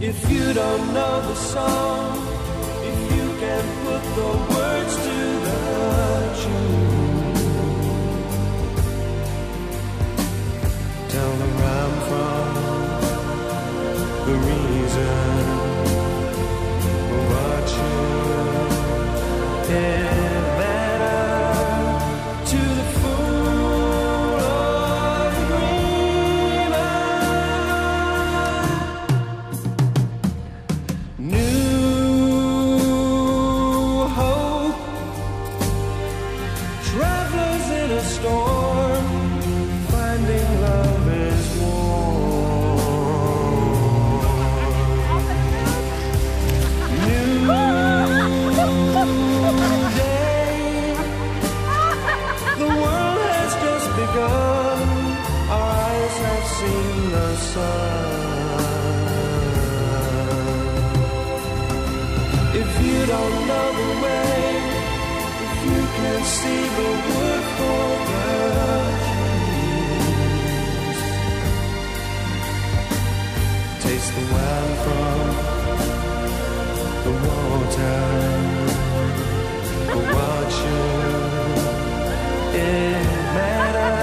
If you don't know the song, if you can put the words to the tune, tell them where I'm from, the reason for what you did matter to the fool or the dreamer. New hope, travelers in a storm, finding love is warm. Seen the sun. If you don't know the way, if you can't see the wood for the trees, taste the wine from the water, watch you in matter.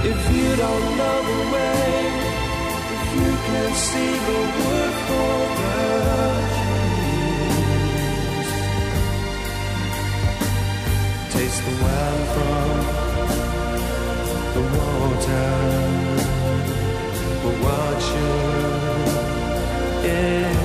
If you don't know the way, if you can't see the wood for the trees, taste the wine from the water, but watch you in